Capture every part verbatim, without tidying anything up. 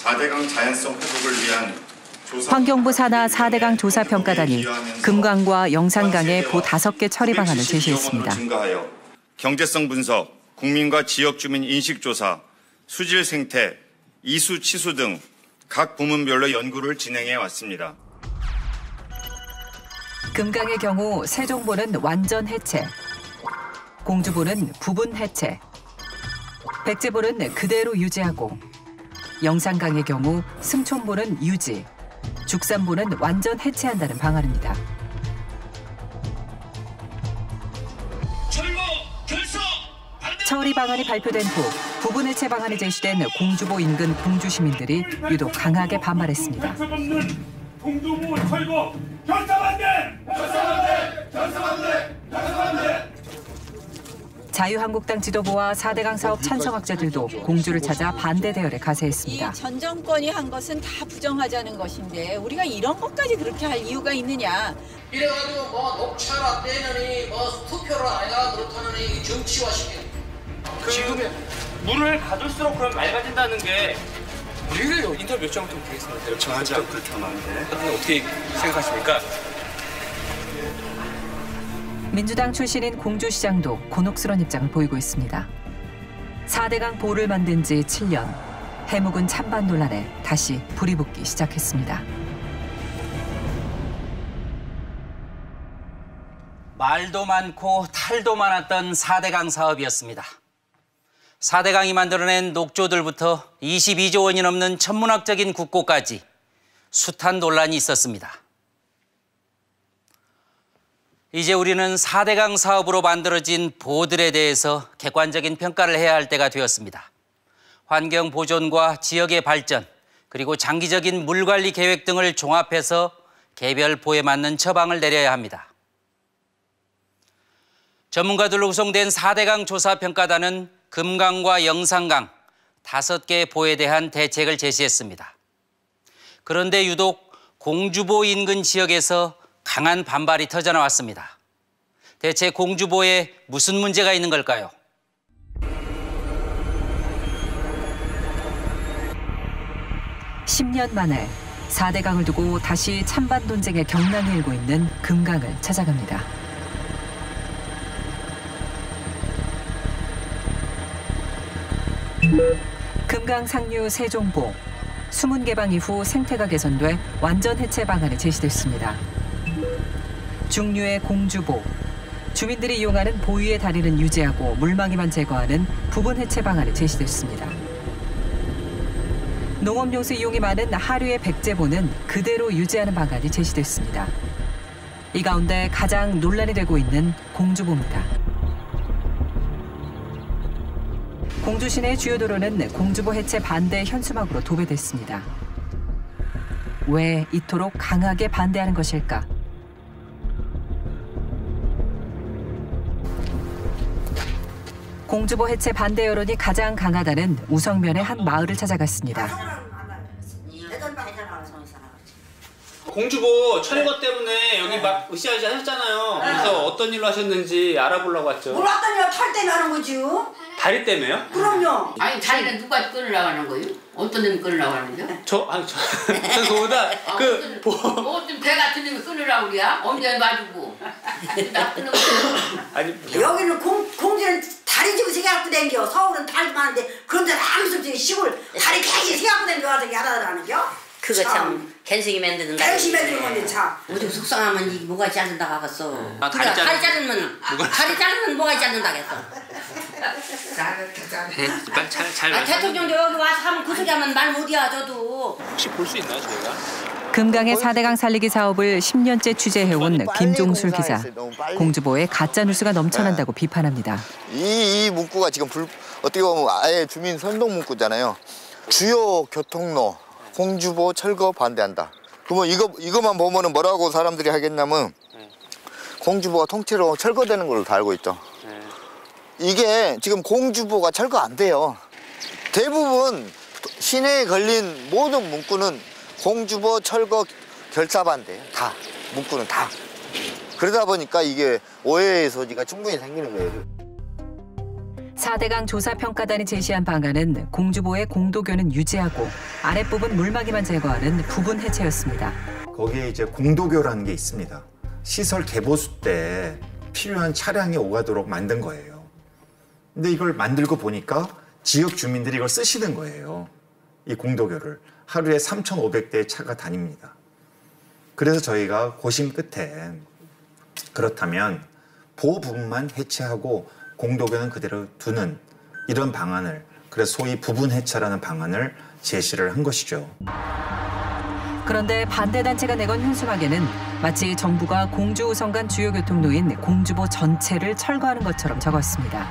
사대강 자연성 회복을 위한 조사 환경부 산하 사대강 조사평가단이 금강과 영산강의 보 다섯 개 처리 방안을 제시했습니다. 경제성 분석, 국민과 지역 주민 인식 조사, 수질 생태, 이수 치수 등 각 부문별로 연구를 진행해 왔습니다. 금강의 경우 세종보는 완전 해체, 공주보는 부분 해체, 백제보는 그대로 유지하고, 영산강의 경우 승촌보는 유지, 죽산보는 완전 해체한다는 방안입니다. 처리 방안이 발표된 후 부분 해체 방안이 제시된 공주보 인근 공주 시민들이 유독 강하게 반발했습니다. 공주보 철거! 결사 반대! 결사 반대! 결사 반대! 결사 반대! 자유한국당 지도부와 사대강 사업 찬성학자들도 공주를 찾아 반대 대열에 가세했습니다. 이 전 정권이 한 것은 다 부정하자는 것인데 우리가 이런 것까지 그렇게 할 이유가 있느냐. 이래가지고 뭐 녹차라 떼느니 뭐 투표를 안 해가 그렇다느니 정치화시키는. 그 지금 물을 가둘수록 그럼 맑아진다는 게 우리를 인터뷰 요청을 좀 드리겠습니다. 요청하지 않고 그렇게 하면 안 돼. 어떻게 생각하십니까? 민주당 출신인 공주시장도 곤혹스런 입장을 보이고 있습니다. 사대강 보를 만든 지 칠 년, 해묵은 찬반 논란에 다시 불이 붙기 시작했습니다. 말도 많고 탈도 많았던 사대강 사업이었습니다. 사대강이 만들어낸 녹조들부터 이십이조 원이 넘는 천문학적인 국고까지 숱한 논란이 있었습니다. 이제 우리는 사대강 사업으로 만들어진 보들에 대해서 객관적인 평가를 해야 할 때가 되었습니다. 환경 보존과 지역의 발전, 그리고 장기적인 물관리 계획 등을 종합해서 개별 보에 맞는 처방을 내려야 합니다. 전문가들로 구성된 사대강 조사평가단은 금강과 영산강 다섯 개의 보에 대한 대책을 제시했습니다. 그런데 유독 공주보 인근 지역에서 강한 반발이 터져나왔습니다. 대체 공주보에 무슨 문제가 있는 걸까요? 십 년 만에 사대강을 두고 다시 찬반 논쟁의 경랑이 일고 있는 금강을 찾아갑니다. 금강 상류 세종보, 수문 개방 이후 생태가 개선돼 완전 해체 방안이 제시됐습니다. 중류의 공주보, 주민들이 이용하는 보위의 다리는 유지하고 물망이만 제거하는 부분 해체 방안이 제시됐습니다. 농업용수 이용이 많은 하류의 백제보는 그대로 유지하는 방안이 제시됐습니다. 이 가운데 가장 논란이 되고 있는 공주보입니다. 공주 시내 주요 도로는 공주보 해체 반대 현수막으로 도배됐습니다. 왜 이토록 강하게 반대하는 것일까? 공주보 해체 반대 여론이 가장 강하다는 우성면의 한 마을을 찾아갔습니다. 공주보 철거 때문에 여기 막 으쌰으쌰 하셨잖아요. 그래서 어떤 일로 하셨는지 알아보려고 왔죠. 뭘 어떤 일로 털 때문에 하는 거지요? 다리 때문에요? 그럼요. 아니 다리는 누가 끌으려고 하는 거예요? 어떤 놈이 끌으려고 하는 거죠? 저? 아니 저... 저보다 그... 어떤 배 같은 놈이 끌으려고 그래야? 언제 놔주고. 나 끄는 거 여기는 공, 공주는 다리 집을 생각하고 댕겨. 서울은 다리 많은데 그런데 아무 수 없이 시골 다리 계속 생각하고 댕겨 와서 야단하는 겨? 그거 참 갠승이 만드는 거 갠승이 만드는 건데 참 우리 속상하면 이 뭐가 짜증나가 갔어. 아, 다리 짜증면 다리 짜증면 뭐가 짜증나겠어. 잘, 잘, 잘 아, 대통령도 여기 와서 하면 그 소리 하면 말 못이야 저도. 혹시 볼 수 있나요 저희가? 금강의 사대강 살리기 사업을 십 년째 취재해온 김종술 기자. 공주보에 가짜 뉴스가 넘쳐난다고 비판합니다. 이, 이 문구가 지금 불, 어떻게 보면 아예 주민 선동 문구잖아요. 주요 교통로 공주보 철거 반대한다. 그러면 이거, 이것만 보면은 뭐라고 사람들이 하겠냐면 공주보가 통째로 철거되는 걸로 다 알고 있죠. 이게 지금 공주보가 철거 안 돼요. 대부분 시내에 걸린 모든 문구는 공주보 철거 결사 반대예요. 다. 문구는 다. 그러다 보니까 이게 오해의 소지가 충분히 생기는 거예요. 사대강 조사평가단이 제시한 방안은 공주보의 공도교는 유지하고 아랫부분 물막이만 제거하는 부분 해체였습니다. 거기에 이제 공도교라는 게 있습니다. 시설 개보수 때 필요한 차량이 오가도록 만든 거예요. 근데 이걸 만들고 보니까 지역 주민들이 이걸 쓰시는 거예요. 이 공도교를. 하루에 삼천오백 대의 차가 다닙니다. 그래서 저희가 고심 끝에 그렇다면 보호 부분만 해체하고 공도교는 그대로 두는 이런 방안을, 그래서 소위 부분 해체라는 방안을 제시를 한 것이죠. 그런데 반대단체가 내건 현수막에는 마치 정부가 공주 우선 간 주요 교통로인 공주보 전체를 철거하는 것처럼 적었습니다.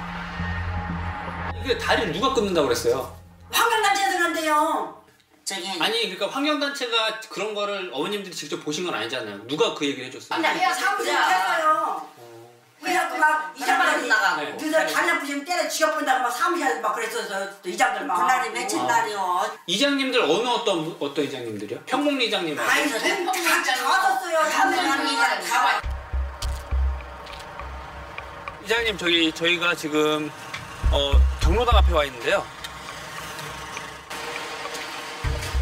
이게 다리를 누가 끊는다고 그랬어요? 환경단체에서 그런데요. 저기... 아니 그러니까 환경단체가 그런 거를 어머님들이 직접 보신 건 아니잖아요. 누가 그 얘기를 해줬어요? 아니 그냥 사무실에 했어요. 그래갖고 막 이장들 나가고 그들 단양 부심 때려 지어본다고 막 사무실 막 그랬어서 이장들 막 그날이 며칠 날이요. 이장님들 어느 어떤 어떤 이장님들이요? 평목리 이장님. 아니 다 왔었어요. 평목리 이장 다 왔. 이장님 저기 저희가 지금 어, 경로당 앞에 와 있는데요.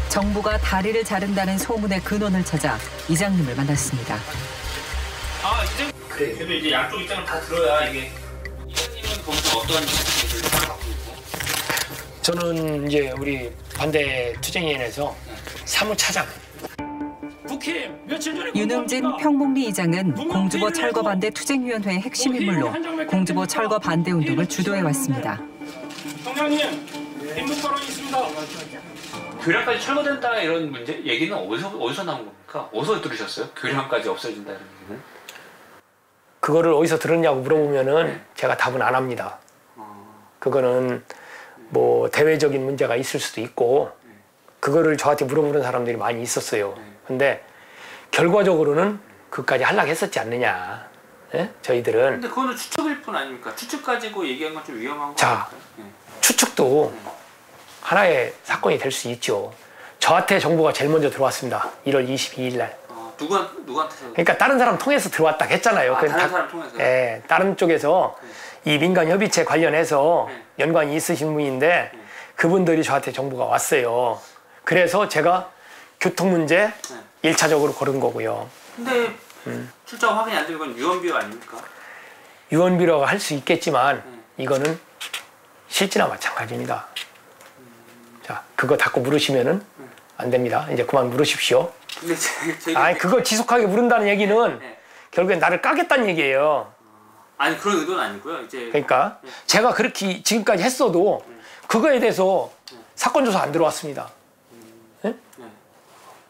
정부가 다리를 자른다는 소문의 근원을 찾아 이장님을 만났습니다. 아 이장. 그래. 그래도 이제 양쪽 입장을 다 들어야 이게. 이장님은 거기서 어떠한 입장을 갖고 있고? 저는 이제 우리 반대 투쟁위원회에서 사무차장. 국회 며칠 전에. 윤흥진 평목리 이장은 공주보 철거 반대 투쟁위원회의 핵심 인물로 공주보 철거 반대 운동을 주도해 왔습니다. 총장님, 인물 발언이 있습니다. 교량까지 철거된다 이런 문제 얘기는 어디서 어디서 나온 겁니까? 어디서 들으셨어요? 교량까지 없어진다 이런 얘기는? 그거를 어디서 들었냐고 물어보면은 제가 답은 안 합니다. 그거는 뭐 대외적인 문제가 있을 수도 있고 그거를 저한테 물어보는 사람들이 많이 있었어요. 근데 결과적으로는 그까지 하락했었지 않느냐? 예? 저희들은. 근데 그거는 추측일 뿐 아닙니까? 추측 가지고 얘기한 건 좀 위험한 거. 자, 예. 추측도. 하나의 사건이 될 수 있죠. 저한테 정보가 제일 먼저 들어왔습니다. 일월 이십이일 날. 어, 누가, 누구한테? 그러니까 다른 사람 통해서 들어왔다 했잖아요. 아, 다른 다, 사람 통해서? 예, 다른 쪽에서 네. 이 민간협의체 관련해서 네. 연관이 있으신 분인데 네. 그분들이 저한테 정보가 왔어요. 그래서 제가 교통 문제 네. 일차적으로 고른 거고요. 근데 음. 출처가 확인이 안 되면 이건 유언비어 아닙니까? 유언비어라고 할 수 있겠지만 네. 이거는 실지나 마찬가지입니다. 자, 그거 닫고 물으시면은 안 됩니다. 이제 그만 물으십시오. 근데 제, 제... 아니 그거 지속하게 물은다는 얘기는 네. 결국엔 나를 까겠다는 얘기예요. 아니 그런 의도는 아니고요. 이제 그러니까 네. 제가 그렇게 지금까지 했어도 네. 그거에 대해서 네. 사건 조사 안 들어왔습니다. 음... 네? 네.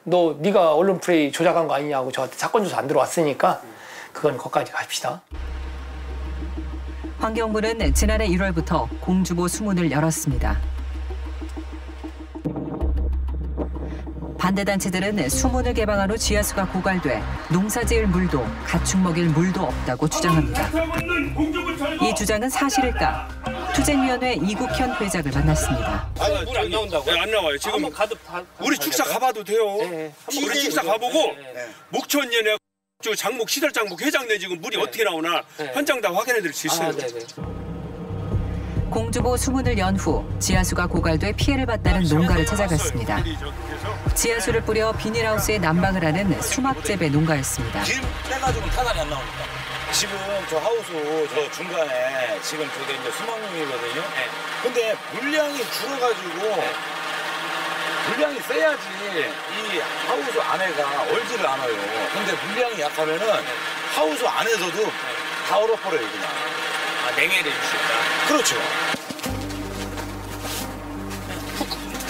너 네가 언론 플레이 조작한 거 아니냐고 저한테 사건 조사 안 들어왔으니까 네. 그건 거기까지 갑시다. 환경부는 지난해 일월부터 공주보 수문을 열었습니다. 반대단체들은 수문을 개방한 후 지하수가 고갈돼 농사지을 물도, 가축 먹일 물도 없다고 주장합니다. 이 주장은 사실일까? 투쟁위원회 이국현 회장을 만났습니다. 아니, 물 안 나온다고요? 네, 안 나와요. 지금 아, 가도, 가, 우리 축사 가봐도 돼요. 네, 네. 우리 축사 가보고 네, 네. 목천연의 장목, 시설장목 회장 내 지금 물이 네. 어떻게 나오나 네. 현장 다 확인해드릴 수 있어요. 아, 네, 네. 공주보 수문을 연 후 지하수가 고갈돼 피해를 봤다는 농가를 찾아갔습니다. 지하수를 뿌려 비닐하우스에 난방을 하는 수막재배 농가였습니다. 지금 빼가지고 타산이 안 나옵니다. 지금 저 하우스 저 중간에 지금 저게 이제 수막용이거든요. 근데 물량이 줄어가지고 물량이 세야지 이 하우스 안에가 얼지를 않아요. 근데 물량이 약하면은 하우스 안에서도 다 얼어버려요 그냥. 냉해를 주셨다. 그렇죠.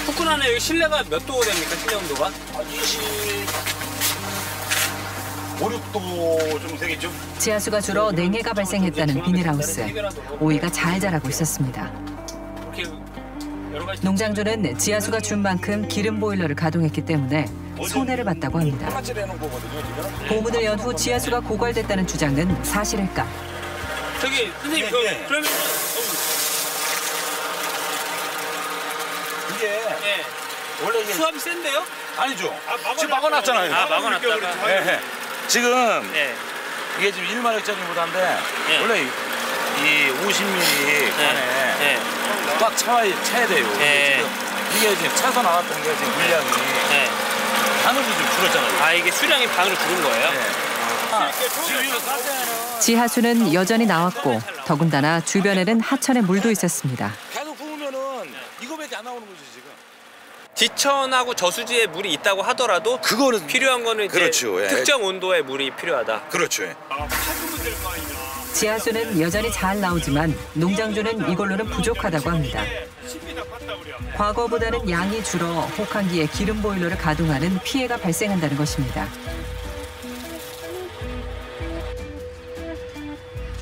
후쿠나는 여기 실내가 몇 도 됩니까? 실내 온도가? 아, 이십오, 육도 좀 되겠죠? 지하수가 줄어 냉해가 발생했다는 비닐하우스. 오이가 잘 자라고 있었습니다. 농장주는 지하수가 준 만큼 기름 보일러를 가동했기 때문에 손해를 봤다고 합니다. 보문을 연 후 지하수가 고갈됐다는 주장은 사실일까? 저기 선생님 네, 네. 그러면 이게 네. 원래 이게 수압이 센데요? 아니죠. 아, 지금 막아놨잖아요. 아, 막아놨다가 네, 네. 지금 네. 이게 지금 일만 헥타리보다인데 네. 원래 이 오십 밀리미터 안에 네. 꽉 차야, 차야 돼요. 네. 지금 이게 지금 차서 나왔던 게 지금 물량이 네. 반으로 좀 줄었잖아요. 아, 이게 수량이 반으로 줄은 거예요? 네. 아, 지하수는 여전히 나왔고 더군다나 주변에는 하천에 물도 있었습니다. 계속 부으면은 이거밖에 안 나오는 거지 지금. 지천하고 저수지에 물이 있다고 하더라도 그거는 필요한 거는 그렇죠, 예. 특정 온도의 물이 필요하다. 그렇죠. 예. 지하수는 여전히 잘 나오지만 농장주는 이걸로는 부족하다고 합니다. 과거보다는 양이 줄어 혹한기에 기름 보일러를 가동하는 피해가 발생한다는 것입니다.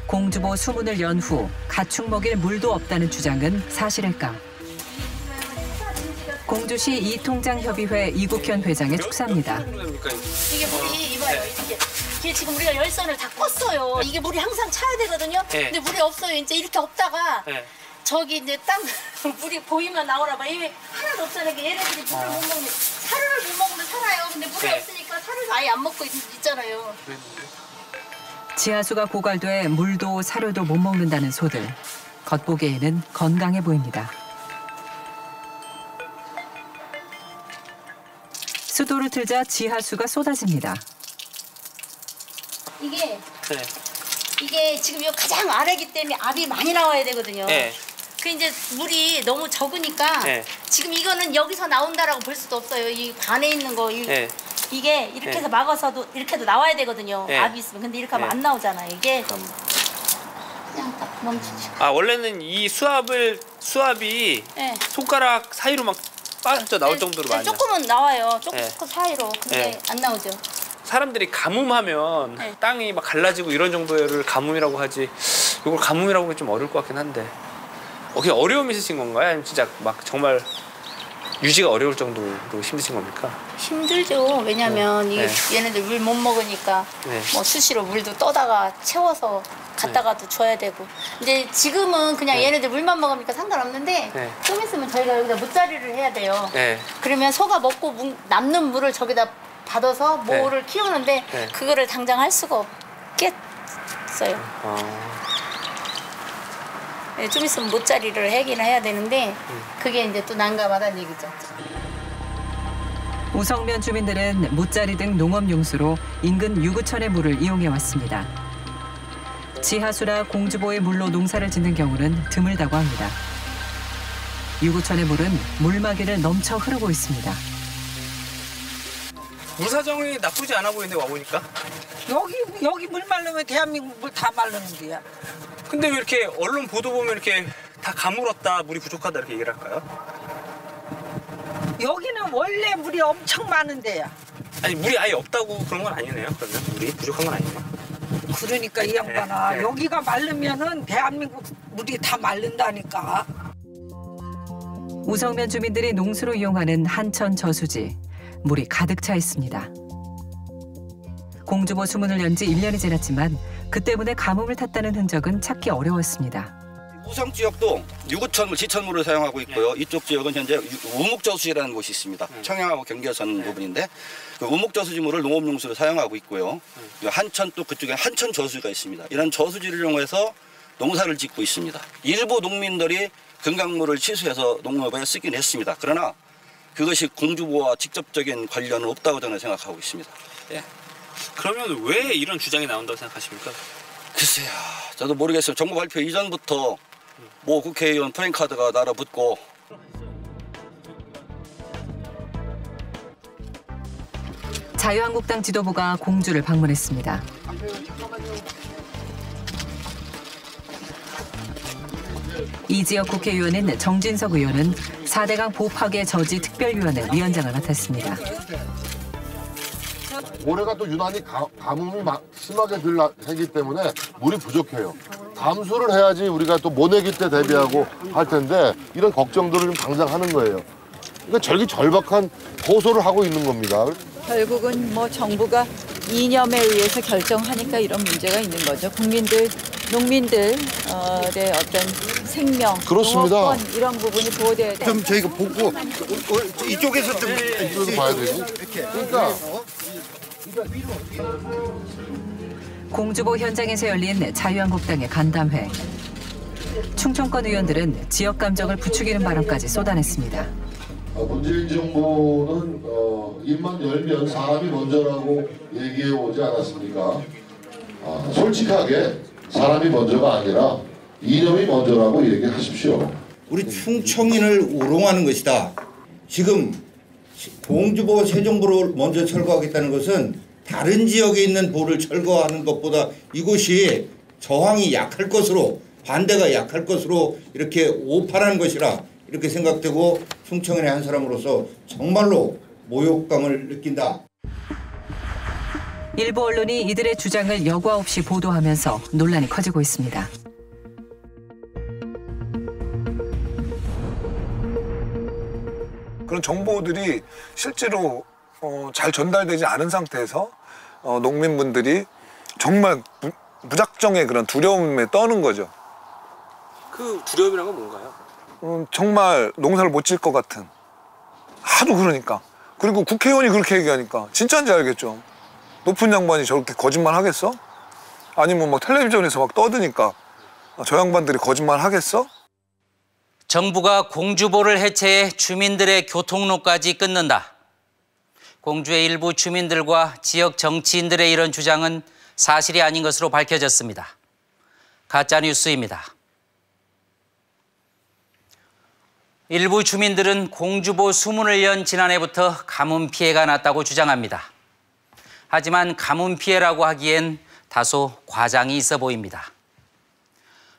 공주보 수문을 연 후 가축 먹일 물도 없다는 주장은 사실일까? 공주시 이통장협의회 이국현 회장의 축사입니다. 이게 물이 이봐요. 이게, 이게 지금 우리가 열선을 다 껐어요. 이게 물이 항상 차야 되거든요. 근데 물이 없어요. 이제 이렇게 없다가 저기 이제 딱 물이 보이면 나오라 봐. 이게 하나도 없다는 게 얘네들이 물을 못 먹는 사료를 못 먹으면 살아요. 근데 물이 없으니까 사료를 아예 안 먹고 있잖아요. 지하수가 고갈돼 물도 사료도 못 먹는다는 소들. 겉보기에는 건강해 보입니다. 수도를 틀자 지하수가 쏟아집니다. 이게 네. 이게 지금 요 가장 아래기 때문에 압이 많이 나와야 되거든요. 네. 그 이제 물이 너무 적으니까 네. 지금 이거는 여기서 나온다라고 볼 수도 없어요. 이 관에 있는 거. 이, 네. 이게 이렇게 해서 막아서도 이렇게도 나와야 되거든요. 네. 압이 있으면. 근데 이렇게 하면 네. 안 나오잖아요. 이게 그냥 딱 멈추죠. 아, 원래는 이 수압을 수압이 네. 손가락 사이로 막 빠져 나올 네, 정도로 많이. 조금은 나와요. 조금 네. 사이로. 근데 네. 안 나오죠. 사람들이 가뭄하면 네. 땅이 막 갈라지고 이런 정도를 가뭄이라고 하지. 이걸 가뭄이라고 하기 좀 어려울 것 같긴 한데. 어, 그게 어려움이 있으신 건가요? 아니면 진짜 막 정말 유지가 어려울 정도로 힘드신 겁니까? 힘들죠. 왜냐면 네. 이게 얘네들 물 못 먹으니까 네. 뭐 수시로 물도 떠다가 채워서 갔다가도 네. 줘야 되고. 이제 지금은 그냥 네. 얘네들 물만 먹으니까 상관없는데 네. 좀 있으면 저희가 여기다 모짜리를 해야 돼요. 네. 그러면 소가 먹고 문, 남는 물을 저기다 받아서 모를 네. 키우는데 네. 그거를 당장 할 수가 없겠어요. 아. 네, 좀 있으면 모짜리를 해긴 해야 되는데 그게 이제 또 난감하다는 얘기죠. 우성면 주민들은 모짜리 등 농업용수로 인근 유구천의 물을 이용해왔습니다. 지하수나 공주보의 물로 농사를 짓는 경우는 드물다고 합니다. 유구천의 물은 물막이를 넘쳐 흐르고 있습니다. 물 사정이 나쁘지 않아 보이는데 와보니까? 여기, 여기 물 말르면 대한민국 물 다 말르는데요. 근데 왜 이렇게 언론 보도 보면 이렇게 다 가물었다, 물이 부족하다 이렇게 얘기를 할까요? 여기는 원래 물이 엄청 많은데요. 아니, 물이 아예 없다고 그런 건 아니네요, 그러면? 물이 부족한 건 아니네요. 그러니까 이 양반아, 네, 네. 여기가 마르면은 대한민국 물이 다 마른다니까. 우성면 주민들이 농수로 이용하는 한천 저수지. 물이 가득 차 있습니다. 공주보 수문을 연 지 일 년이 지났지만 그 때문에 가뭄을 탔다는 흔적은 찾기 어려웠습니다. 우성 지역도 유구천물, 지천물을 사용하고 있고요. 네. 이쪽 지역은 현재 우목저수지라는 곳이 있습니다. 네. 청양하고 경계선 네. 부분인데 그 우목저수지물을 농업용수로 사용하고 있고요. 네. 한천 또 그쪽에 한천 저수지가 있습니다. 이런 저수지를 이용해서 농사를 짓고 있습니다. 일부 농민들이 금강물을 취수해서 농업에 쓰긴 했습니다. 그러나 그것이 공주보와 직접적인 관련은 없다고 저는 생각하고 있습니다. 예. 그러면 왜 이런 주장이 나온다고 생각하십니까? 글쎄요. 저도 모르겠어요. 정부 발표 이전부터 뭐 국회의원 프랭카드가 날아붙고. 자유한국당 지도부가 공주를 방문했습니다. 이 지역 국회의원인 정진석 의원은 사대강 보 파괴 저지 특별위원회 위원장을 맡았습니다. 올해가 또 유난히 가, 가뭄이 막 심하게 들기 때문에 물이 부족해요. 담수를 해야지 우리가 또 모내기 때 대비하고 할 텐데 이런 걱정들을 좀 당장 하는 거예요. 그러니까 절기절박한 고소를 하고 있는 겁니다. 결국은 뭐 정부가 이념에 의해서 결정하니까 이런 문제가 있는 거죠. 국민들, 농민들의 어떤 생명, 농업권 이런 부분이 보호돼야 돼요. 좀 저희가 보고 이쪽에서 좀 이쪽에서 봐야 되지. 그러니까. 공주보 현장에서 열린 자유한국당의 간담회. 충청권 의원들은 지역 감정을 부추기는 발언까지 쏟아냈습니다. 문재인 정부는 어, 입만 열면 사람이 먼저라고 얘기해 오지 않았습니까? 아, 솔직하게 사람이 먼저가 아니라 이념이 먼저라고 얘기하십시오. 우리 충청인을 우롱하는 것이다. 지금 공주보 세종보를 먼저 철거하겠다는 것은 다른 지역에 있는 보를 철거하는 것보다 이곳이 저항이 약할 것으로, 반대가 약할 것으로 이렇게 오판한 것이라 이렇게 생각되고, 충청인의 한 사람으로서 정말로 모욕감을 느낀다. 일부 언론이 이들의 주장을 여과 없이 보도하면서 논란이 커지고 있습니다. 그런 정보들이 실제로 어, 잘 전달되지 않은 상태에서 어, 농민분들이 정말 무, 무작정의 그런 두려움에 떠는 거죠. 그 두려움이란 건 뭔가요? 음, 정말 농사를 못 질 것 같은. 하도 그러니까. 그리고 국회의원이 그렇게 얘기하니까 진짜인지 알겠죠. 높은 양반이 저렇게 거짓말 하겠어? 아니면 뭐 텔레비전에서 막 떠드니까 저 양반들이 거짓말 하겠어? 정부가 공주보를 해체해 주민들의 교통로까지 끊는다. 공주의 일부 주민들과 지역 정치인들의 이런 주장은 사실이 아닌 것으로 밝혀졌습니다. 가짜뉴스입니다. 일부 주민들은 공주보 수문을 연 지난해부터 가뭄 피해가 났다고 주장합니다. 하지만 가뭄 피해라고 하기엔 다소 과장이 있어 보입니다.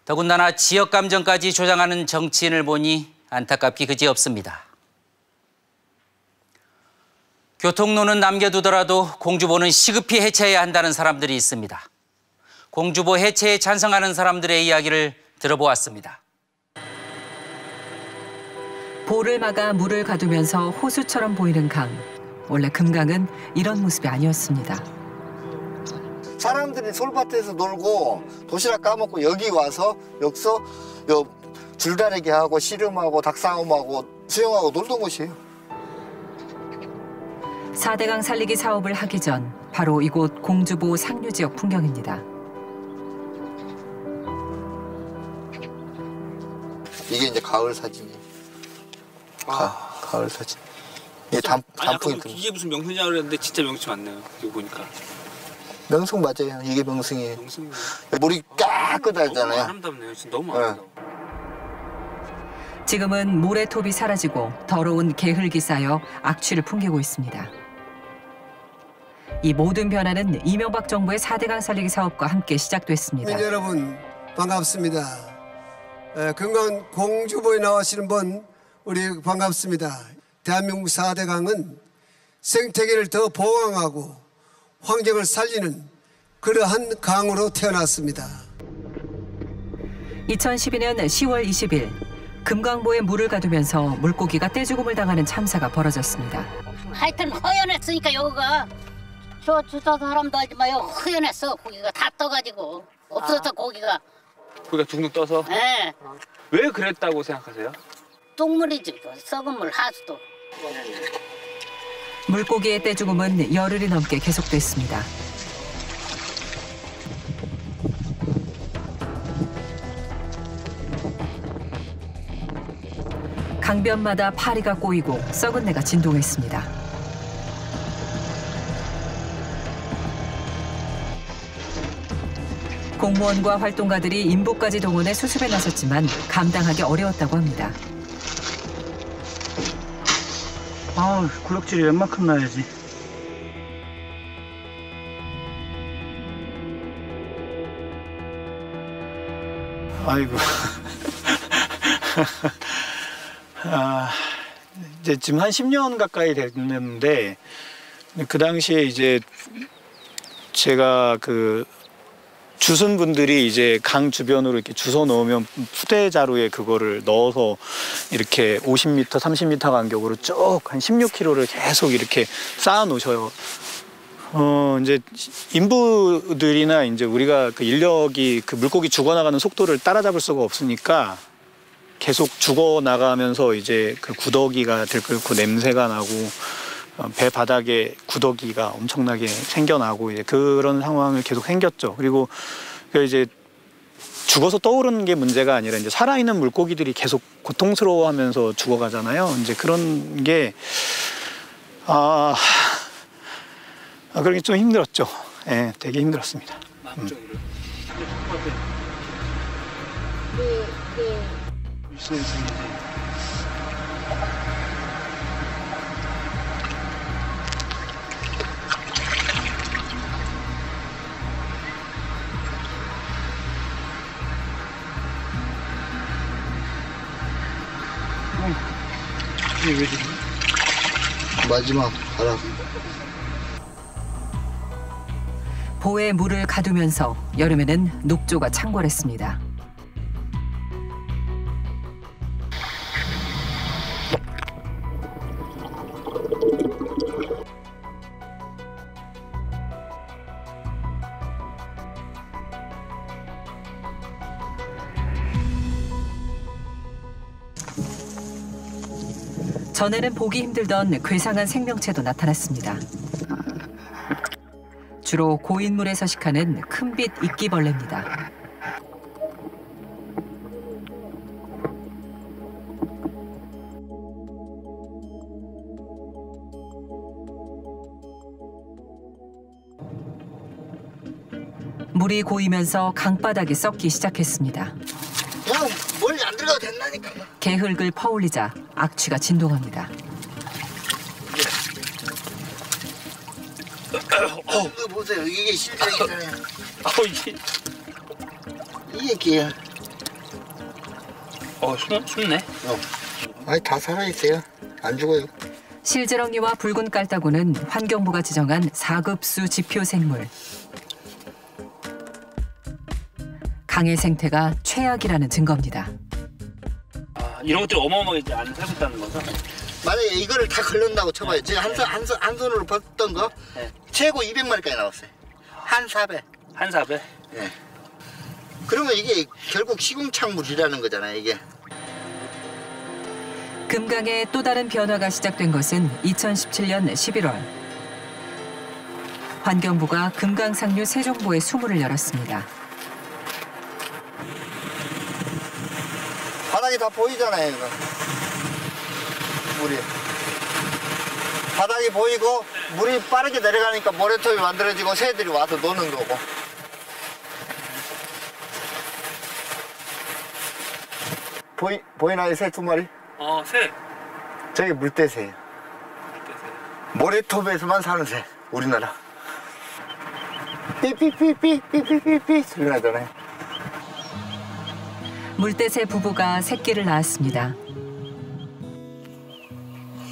더군다나 지역 감정까지 조장하는 정치인을 보니 안타깝기 그지없습니다. 교통로는 남겨두더라도 공주보는 시급히 해체해야 한다는 사람들이 있습니다. 공주보 해체에 찬성하는 사람들의 이야기를 들어보았습니다. 보를 막아 물을 가두면서 호수처럼 보이는 강. 원래 금강은 이런 모습이 아니었습니다. 사람들이 솔밭에서 놀고 도시락 까먹고 여기 와서 여기서 줄다리기 하고 씨름하고 닭싸움하고 수영하고 놀던 곳이에요. 사대강 살리기 사업을 하기 전 바로 이곳 공주보 상류지역 풍경입니다. 이게 이제 가을 사진이에요. 아. 가, 가을 사진. 이게 단, 단풍이 듭니다. 이게 무슨 명승이냐 그랬는데 진짜 명승 맞네요. 이거 보니까. 명승 맞아요. 이게 명승이에요. 물이 깨끗하잖아요. 아름답네요. 진짜 너무 아름다워. 지금은 모래톱이 사라지고 더러운 개흙이 쌓여 악취를 풍기고 있습니다. 이 모든 변화는 이명박 정부의 사대강 살리기 사업과 함께 시작됐습니다. 여러분 반갑습니다. 금강 공주보에 나오시는 분 우리 반갑습니다. 대한민국 사대강은 생태계를 더 보강하고 환경을 살리는 그러한 강으로 태어났습니다. 이천십이년 시월 이십일 금강보에 물을 가두면서 물고기가 떼죽음을 당하는 참사가 벌어졌습니다. 하여튼 허연했으니까 여기가 저 주사 사람도 알지 마요. 허연했어. 고기가 다 떠가지고 없어서 아. 고기가. 고기가 둥둥 떠서? 네. 왜 그랬다고 생각하세요? 똥물이지. 썩은 물 하수도. 물고기의 떼죽음은 열흘이 넘게 계속됐습니다. 강변마다 파리가 꼬이고 썩은 내가 진동했습니다. 공무원과 활동가들이 인부까지 동원해 수습에 나섰지만 감당하기 어려웠다고 합니다. 아, 구역질이 웬만큼 나야지. 아이고. 아, 이제 지금 한 십 년 가까이 됐는데, 그 당시에 이제 제가 그 주순 분들이 이제 강 주변으로 이렇게 주워 놓으면 푸대자루에 그거를 넣어서 이렇게 오십 미터, 삼십 미터 간격으로 쭉 한 십육 킬로미터를 계속 이렇게 쌓아 놓으셔요. 어, 이제 인부들이나 이제 우리가 그 인력이 그 물고기 죽어나가는 속도를 따라잡을 수가 없으니까 계속 죽어나가면서 이제 그 구더기가 들끓고 냄새가 나고 배 바닥에 구더기가 엄청나게 생겨나고 이제 그런 상황을 계속 생겼죠. 그리고 그 이제 죽어서 떠오르는 게 문제가 아니라 이제 살아있는 물고기들이 계속 고통스러워하면서 죽어가잖아요. 이제 그런 게 아, 아 그런 게 좀 힘들었죠. 예, 네, 되게 힘들었습니다. 음. 마지막 바람. 보에 물을 가두면서 여름에는 녹조가 창궐했습니다. 전에는 보기 힘들던 괴상한 생명체도 나타났습니다. 주로 고인물에 서식하는 큰빛 이끼벌레입니다. 물이 고이면서 강바닥이 썩기 시작했습니다. 멀리 안 들어가도 된다니까. 개흙을 퍼올리자 악취가 진동합니다. 어, 이거 보세요. 이게 실장이잖아요. 어, 이게 이게 개야. 어, 숨네. 어. 아니 다 살아있어요. 안 죽어요. 실지렁이와 붉은 깔따구는 환경부가 지정한 사급수 지표 생물. 강의 생태가 최악이라는 증거입니다. 아, 이런 것들이 어마어마하게 이제 안 살고 있다는 거죠? 만약에 이거를 다 걸른다고 쳐봐요. 제가 한, 네. 한, 한 손으로 봤던 거 네. 최고 이백마리까지 나왔어요. 한 사 배. 한 사 배? 네. 그러면 이게 결국 시궁창물이라는 거잖아요, 이게. 금강의 또 다른 변화가 시작된 것은 이천십칠년 십일월. 환경부가 금강 상류 세종보의 수문을 열었습니다. 바닥이 다 보이잖아요, 이거. 물이. 바닥이 보이고 물이 빠르게 내려가니까 모래톱이 만들어지고 새들이 와서 노는 거고. 보이, 보이나요, 새 두 마리? 어, 새. 저게 물대새예요. 물대새. 모래톱에서만 사는 새, 우리나라. 삐삐삐삐삐삐삐삐 소리 나잖아요. 물대새 부부가 새끼를 낳았습니다.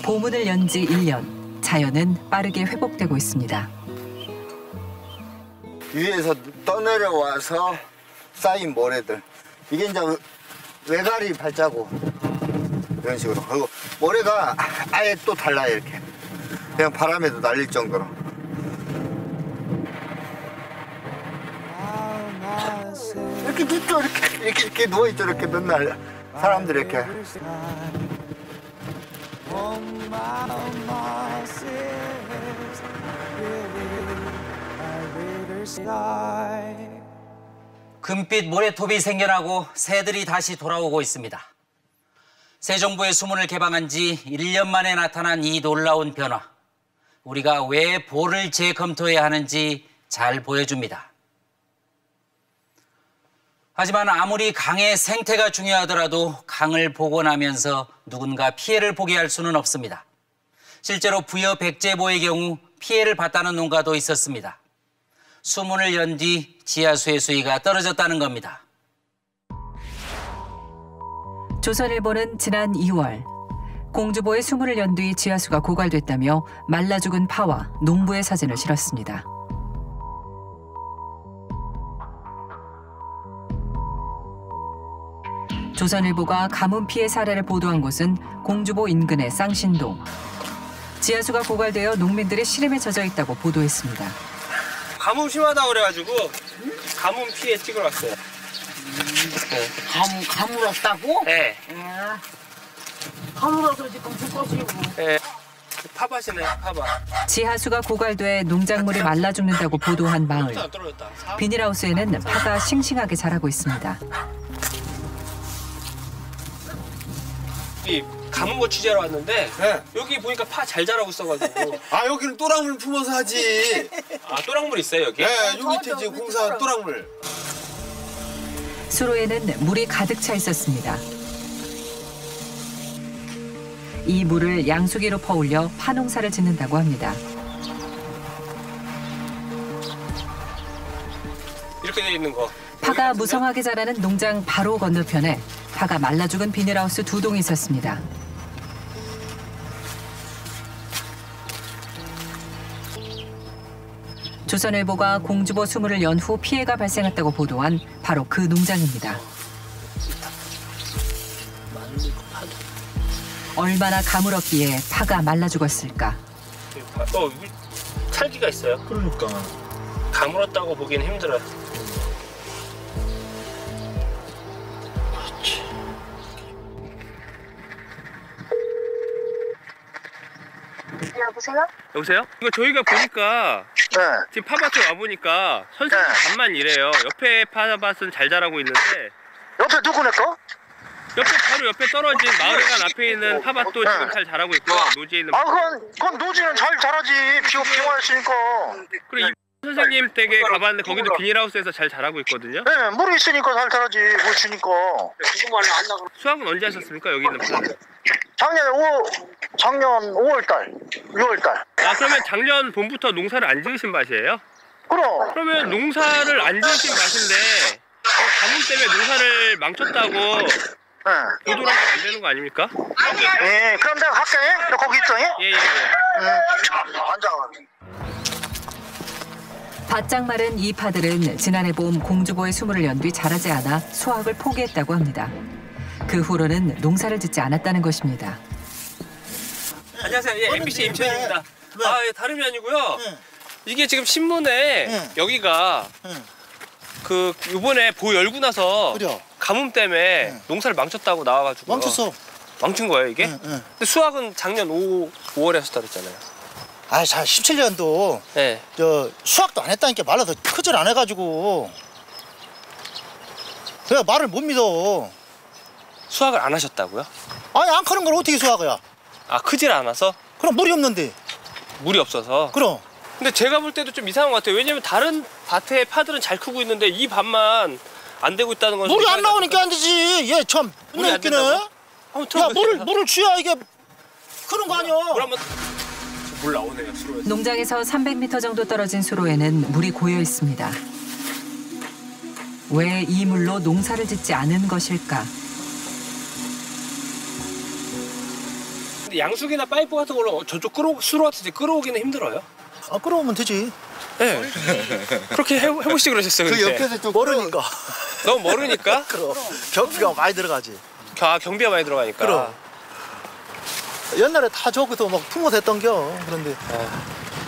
보문을 연 지 일 년, 자연은 빠르게 회복되고 있습니다. 위에서 떠내려와서 쌓인 모래들. 이게 이제 외가리 발자국. 이런 식으로. 그리고 모래가 아예 또 달라요, 이렇게. 그냥 바람에도 날릴 정도로. 이렇게 눕죠, 이렇게. 이렇게, 이렇게 누워있죠, 이렇게 맨날. 사람들 이렇게. 금빛 모래톱이 생겨나고 새들이 다시 돌아오고 있습니다. 세종보의 수문을 개방한 지 일 년 만에 나타난 이 놀라운 변화. 우리가 왜 보를 재검토해야 하는지 잘 보여줍니다. 하지만 아무리 강의 생태가 중요하더라도 강을 복원하면서 누군가 피해를 보게 할 수는 없습니다. 실제로 부여 백제보의 경우 피해를 봤다는 농가도 있었습니다. 수문을 연 뒤 지하수의 수위가 떨어졌다는 겁니다. 조선일보는 지난 이월 공주보의 수문을 연 뒤 지하수가 고갈됐다며 말라 죽은 파와 농부의 사진을 실었습니다. 조선일보가 가뭄 피해 사례를 보도한 곳은 공주보 인근의 쌍신동. 지하수가 고갈되어 농민들이 시름에 젖어 있다고 보도했습니다. 가뭄 심하다 그래가지고 가뭄 피해 찍으러 왔어요. 음, 가뭄 가뭄 왔다고? 네. 가뭄 와서 지금 불꽃이고. 네. 파밭이네요, 파밭. 지하수가 고갈돼 농작물이 말라 죽는다고 보도한 마을. 비닐하우스에는 파가 싱싱하게 자라고 있습니다. 이 가뭄고 취재하러 왔는데 네. 여기 보니까 파 잘 자라고 있어가지고. 아, 여기는 또랑물 품어서 하지. 아, 또랑물 있어요, 여기? 네, 여기 밑에 지금 공사한 또랑물. 수로에는 물이 가득 차 있었습니다. 이 물을 양수기로 퍼올려 파농사를 짓는다고 합니다. 이렇게 돼 있는 거. 파가 무성하게 자라는 농장 바로 건너편에 파가 말라 죽은 비닐하우스 두 동이 있었습니다. 조선일보가 공주보 수물을 연 후 피해가 발생했다고 보도한 바로 그 농장입니다. 얼마나 가물었기에 파가 말라 죽었을까? 어, 찰기가 있어요. 그러니까. 가물었다고 보기는 힘들어요. 그렇지. 여보세요? 여보세요? 이거 저희가 보니까 네. 지금 파밭에 와보니까 선생님 반만 네. 이래요. 옆에 파밭은 잘 자라고 있는데 옆에 누구네 거? 옆에 바로 옆에 떨어진 마을회관 앞에 있는 파밭도 네. 지금 잘 자라고 있고 노지에 있는. 아, 그건, 그건 노지는 잘 자라지. 비가 비가 있으니까. 그리고 이 선생님 댁에 가봤는데 거기도 비닐하우스에서 잘 자라고 있거든요. 네, 물이 있으니까 잘 자라지. 물 주니까. 수확은 언제 하셨습니까? 여기 있는 파. 작년 오월, 작년 오월달, 유월달. 아, 그러면 작년 봄부터 농사를 안 지으신 밭이에요? 그럼. 그러면 농사를 안 지으신 밭인데 가뭄 때문에 농사를 망쳤다고. 네. 보도랑 안 되는 거 아닙니까? 예, 그럼 내가 갈게. 너 거기 있어, 예? 예, 예. 앉아. 바짝 마른 이 파들은 지난해 봄 공주보에 수물을 연 뒤 자라지 않아 수확을 포기했다고 합니다. 그 후로는 농사를 짓지 않았다는 것입니다. 안녕하세요. 예, 엠비씨 임채원입니다. 아, 예, 다름이 아니고요. 이게 지금 신문에 여기가 그 이번에 보 열고 나서 가뭄 때문에 네. 농사를 망쳤다고 나와가지고. 망쳤어. 망친 거예요 이게? 네, 네. 근데 수확은 작년 오월에 했었잖아요. 아, 잘 십칠 년도 네. 저 수확도 안 했다니까. 말라서 크질 안 해가지고. 그래, 말을 못 믿어. 수확을 안 하셨다고요? 아니, 안 크는 걸 어떻게 수확이야? 아, 크질 않아서? 그럼 물이 없는데. 물이 없어서? 그럼. 근데 제가 볼 때도 좀 이상한 것 같아요. 왜냐면 다른 밭에 파들은 잘 크고 있는데 이 밭만 안 되고 있다는 건. 물이 안 나오니까 안 되지. 얘 참 물이 안 되네. 야, 물을 물을 쥐야 이게 그런 거 아니야. 물 한번 물 나오네요. 수로에서. 농장에서 삼백 미터 정도 떨어진 수로에는 물이 고여 있습니다. 왜 이 물로 농사를 짓지 않은 것일까? 근데 양수기나 파이프 같은 걸로 저쪽 끌어 수로 같은 데 끌어오기는 힘들어요. 아, 끌어오면 되지. 네. 그렇게 해, 해보시지 그러셨어요. 그 근데. 옆에서 또 모르니까. 너무 모르니까? 그럼. 경비가 많이 들어가지. 아, 경비가 많이 들어가니까. 그럼. 옛날에 다 저기서 막 품어서 했던 겨. 그런데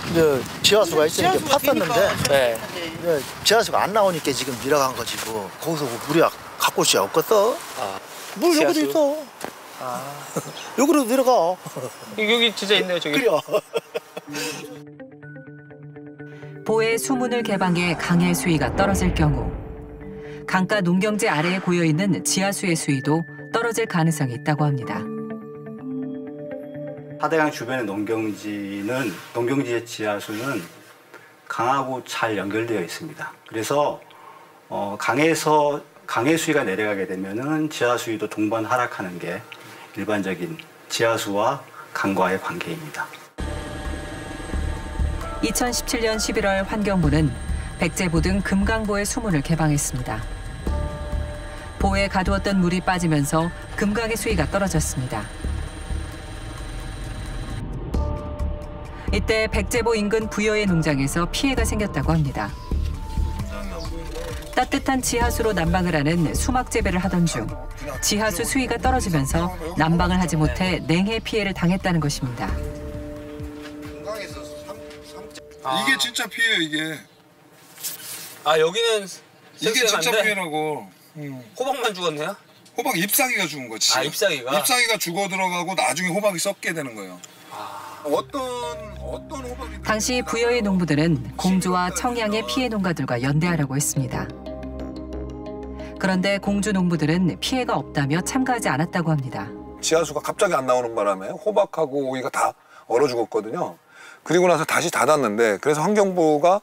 이제 지하수가 있으니까 팠었는데 네. 네. 지하수가 안 나오니까 지금 밀어간 거지. 뭐. 거기서 뭐 물이 갖고 올 수야 없겠어. 아. 물 지하수? 여기도 있어. 아. 여기로 내려가. 여기 진짜 있네요. 저기. 그래. 보의 수문을 개방해 강의 수위가 떨어질 경우 강가 농경지 아래에 고여있는 지하수의 수위도 떨어질 가능성이 있다고 합니다. 사대강 주변의 농경지는, 농경지의 지하수는 강하고 잘 연결되어 있습니다. 그래서 어, 강에서 강의 수위가 내려가게 되면은 지하수위도 동반 하락하는 게 일반적인 지하수와 강과의 관계입니다. 이천십칠 년 십일월 환경부는 백제보 등 금강보의 수문을 개방했습니다. 보에 가두었던 물이 빠지면서 금강의 수위가 떨어졌습니다. 이때 백제보 인근 부여의 농장에서 피해가 생겼다고 합니다. 따뜻한 지하수로 난방을 하는 수막 재배를 하던 중 지하수 수위가 떨어지면서 난방을 하지 못해 냉해 피해를 당했다는 것입니다. 아. 이게 진짜 피해요, 이게. 아, 여기는 이게 진짜 피해라고. 음. 호박만 죽었네요? 호박 잎사귀가 죽은 거지. 아, 잎사귀가? 잎사귀가 죽어 들어가고 나중에 호박이 썩게 되는 거예요. 아. 어떤, 어떤 호박이 당시 부여의 농부들은 공주와 청양의 피해 농가들과 연대하라고 했습니다. 그런데 공주 농부들은 피해가 없다며 참가하지 않았다고 합니다. 지하수가 갑자기 안 나오는 바람에 호박하고 오이가 다 얼어 죽었거든요. 그리고 나서 다시 닫았는데, 그래서 환경부가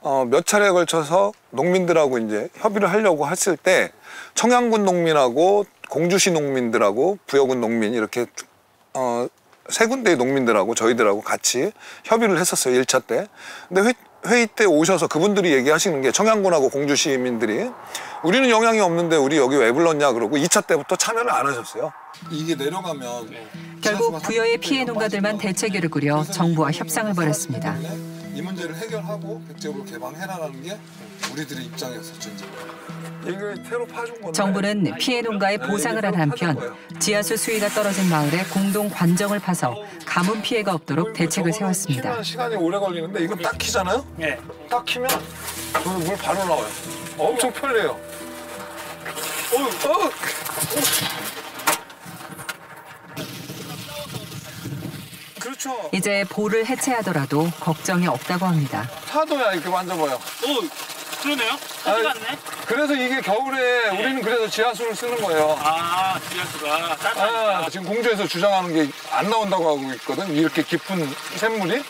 어, 몇 차례에 걸쳐서 농민들하고 이제 협의를 하려고 했을 때 청양군 농민하고 공주시 농민들하고 부여군 농민 이렇게 어, 세 군데의 농민들하고 저희들하고 같이 협의를 했었어요, 일 차 때. 근데 회, 회의 때 오셔서 그분들이 얘기하시는 게, 청양군하고 공주시민들이 우리는 영향이 없는데 우리 여기 왜 불렀냐 그러고 이 차 때부터 참여를 안 하셨어요. 이게 내려가면 네. 결국 부여의 피해 농가들만 대책위를 꾸려 정부와 협상을 벌였습니다. 이 문제를 해결하고 백제보를 개방해라라는 게 우리들의 입장이었었죠. 정부는 피해 농가에 보상을 한 한편 지하수 수위가 떨어진 마을에 공동 관정을 파서 가뭄 피해가 없도록 대책을 세웠습니다. 시간이 오래 걸리는데 이거 딱 키잖아요? 네. 딱 키면 물 바로 나와요. 엄청 편리해요. 어, 어, 어. 이제 보를 해체하더라도 걱정이 없다고 합니다. 파도야, 이렇게 만져봐요. 오, 그러네요. 파도가 네 그래서 이게 겨울에 네. 우리는 그래서 지하수를 쓰는 거예요. 아, 지하수가 따뜻하니까. 아, 지금 공주에서 주장하는 게 안 나온다고 하고 있거든, 이렇게 깊은 샘물이.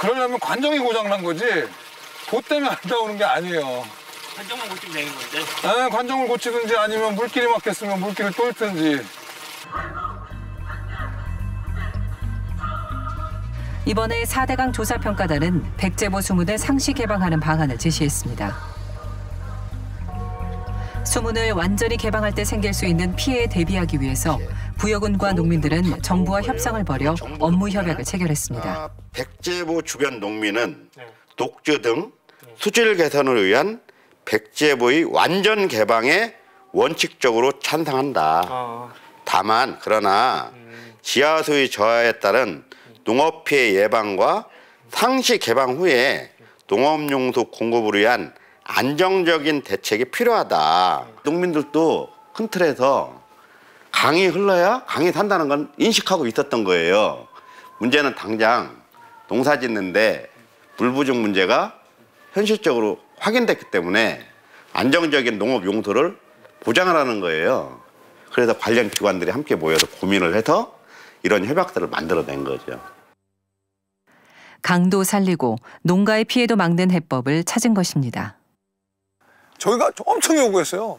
그러려면 관정이 고장난 거지 보 때문에 안 나오는 게 아니에요. 관정만 고치면 되는 건데. 네, 관정을 고치든지 아니면 물길이 막혔으면 물길을 뚫든지. 이번에 사대강 조사평가단은 백제보 수문을 상시 개방하는 방안을 제시했습니다. 수문을 완전히 개방할 때 생길 수 있는 피해에 대비하기 위해서 부여군과 농민들은 정부와 협상을 벌여 업무 협약을 체결했습니다. 백제보 주변 농민은 독주 등 수질 개선을 위한 백제보의 완전 개방에 원칙적으로 찬성한다. 다만 그러나 지하수의 저하에 따른 농업 피해 예방과 상시 개방 후에 농업용수 공급을 위한 안정적인 대책이 필요하다. 농민들도 큰 틀에서 강이 흘러야 강이 산다는 건 인식하고 있었던 거예요. 문제는 당장 농사 짓는데 물부족 문제가 현실적으로 확인됐기 때문에 안정적인 농업용수를 보장하라는 거예요. 그래서 관련 기관들이 함께 모여서 고민을 해서 이런 협약들을 만들어낸 거죠. 강도 살리고 농가의 피해도 막는 해법을 찾은 것입니다. 저희가 엄청 요구했어요.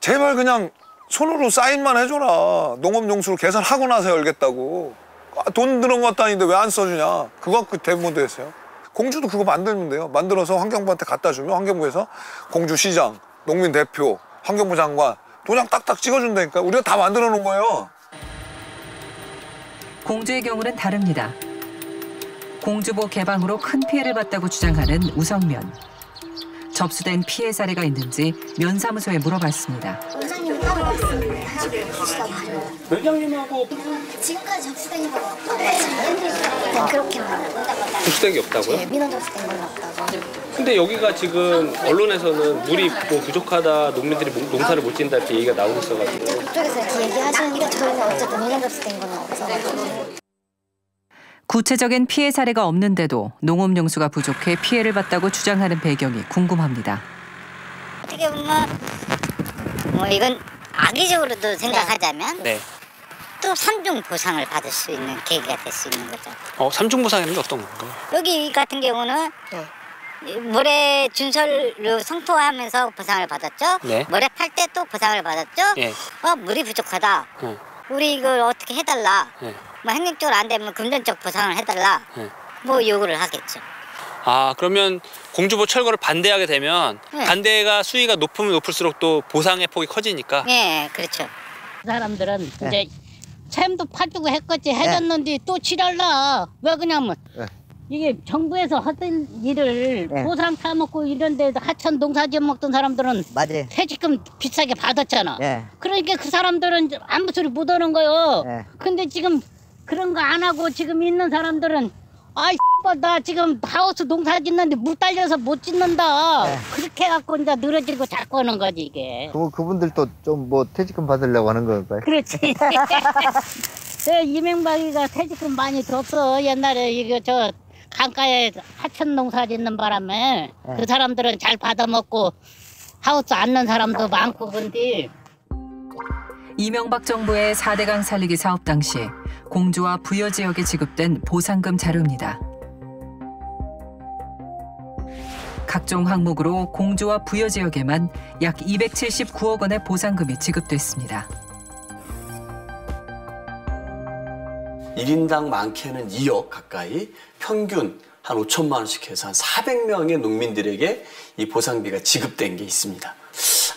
제발 그냥 손으로 사인만 해줘라. 농업용수로 계산하고 나서 열겠다고. 아, 돈 들은 것도 아닌데 왜 안 써주냐. 그거 그 데모도 했어요. 공주도 그거 만들면 돼요. 만들어서 환경부한테 갖다 주면 환경부에서 공주시장, 농민대표, 환경부 장관 도장 딱딱 찍어준다니까. 우리가 다 만들어 놓은 거예요. 공주의 경우는 다릅니다. 공주보 개방으로 큰 피해를 봤다고 주장하는 우성면. 접수된 피해 사례가 있는지 면사무소에 물어봤습니다. 원장님 따로 왔습니다. 원장님하고 지금까지 접수된 건 없다고. 네, 그렇게만. 접수된 게 없다고요? 네, 민원 접수된 건 없다고. 근데 여기가 지금 언론에서는 물이 뭐 부족하다, 농민들이 농사를 못 짓는다 이렇게 얘기가 나오고 있어가지고. 그쪽에서 이렇게 얘기하시는데 저희는 어쨌든 민원 접수된 건 없어가지고. 구체적인 피해 사례가 없는데도 농업용수가 부족해 피해를 봤다고 주장하는 배경이 궁금합니다. 어떻게 보면 뭐 이건 악의적으로도 생각하자면 네. 또 삼중 보상을 받을 수 있는 계기가 될 수 있는 거죠. 어, 삼중 보상이라는 게 어떤 건가요? 여기 같은 경우는 네. 모래 준설로 성토하면서 보상을 받았죠. 네. 모래 팔 때 또 보상을 받았죠. 네. 어, 물이 부족하다. 네. 우리 이걸 어떻게 해달라. 네. 뭐 행정적으로 안 되면 금전적 보상을 해달라. 네. 뭐 요구를 하겠죠. 아, 그러면 공주보 철거를 반대하게 되면 네. 반대가 수위가 높으면 높을수록 또 보상의 폭이 커지니까. 네, 그렇죠. 사람들은 네. 이제 샘도 파주고 했겠지 해줬는데 네. 또 지랄라. 왜 그러냐면 네. 이게 정부에서 하던 일을 네. 보상 타먹고 이런 데서 하천 농사지어 먹던 사람들은 맞아요. 퇴직금 비싸게 받았잖아. 네. 그러니까 그 사람들은 아무 소리 못 하는 거예요. 네. 근데 지금 그런 거 안 하고 지금 있는 사람들은 아이 X발 나 지금 하우스 농사 짓는데 물 딸려서 못 짓는다. 네. 그렇게 해갖고 이제 늘어지고 자꾸 하는 거지 이게. 그, 그분들도 좀 뭐 퇴직금 받으려고 하는 건가요? 그렇지. 네, 이명박이가 퇴직금 많이 줬어. 옛날에 이거 저 강가에 하천 농사 짓는 바람에 네. 그 사람들은 잘 받아먹고 하우스 앉는 사람도 많고 근데. 이명박 정부의 사대강 살리기 사업 당시 공주와 부여 지역에 지급된 보상금 자료입니다. 각종 항목으로 공주와 부여 지역에만 약 이백칠십구억 원의 보상금이 지급됐습니다. 일 인당 많게는 이억 가까이, 평균 한 오천만 원씩 해서 한 사백 명의 농민들에게 이 보상비가 지급된 게 있습니다.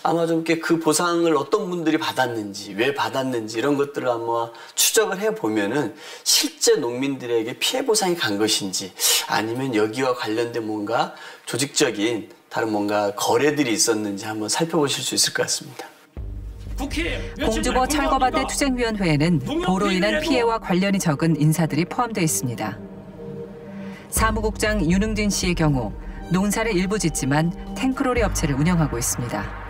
아마 좀 이렇게 그 보상을 어떤 분들이 받았는지, 왜 받았는지 이런 것들을 아마 추적을 해보면은 실제 농민들에게 피해 보상이 간 것인지 아니면 여기와 관련된 뭔가 조직적인 다른 뭔가 거래들이 있었는지 한번 살펴보실 수 있을 것 같습니다. 공주보 철거반대 투쟁위원회에는 보로 인한 피해와 관련이 적은 인사들이 포함되어 있습니다. 사무국장 윤흥진 씨의 경우 농사를 일부 짓지만 탱크로리 업체를 운영하고 있습니다.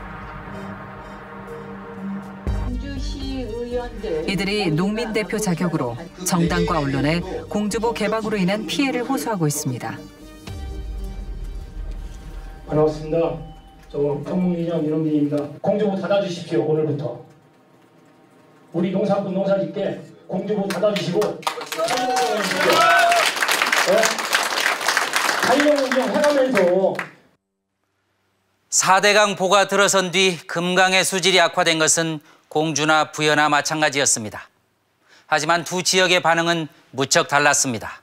이들이 농민 대표 자격으로 정당과 언론에 공주보 개방으로 인한 피해를 호소하고 있습니다. 반갑습니다. 저 평문이장 윤흥진입니다. 공주보 닫아주십시오. 오늘부터 우리 농사꾼 농사짓게 공주보 닫아주시고. 사대강 보가 들어선 뒤 금강의 수질이 악화된 것은 공주나 부여나 마찬가지였습니다. 하지만 두 지역의 반응은 무척 달랐습니다.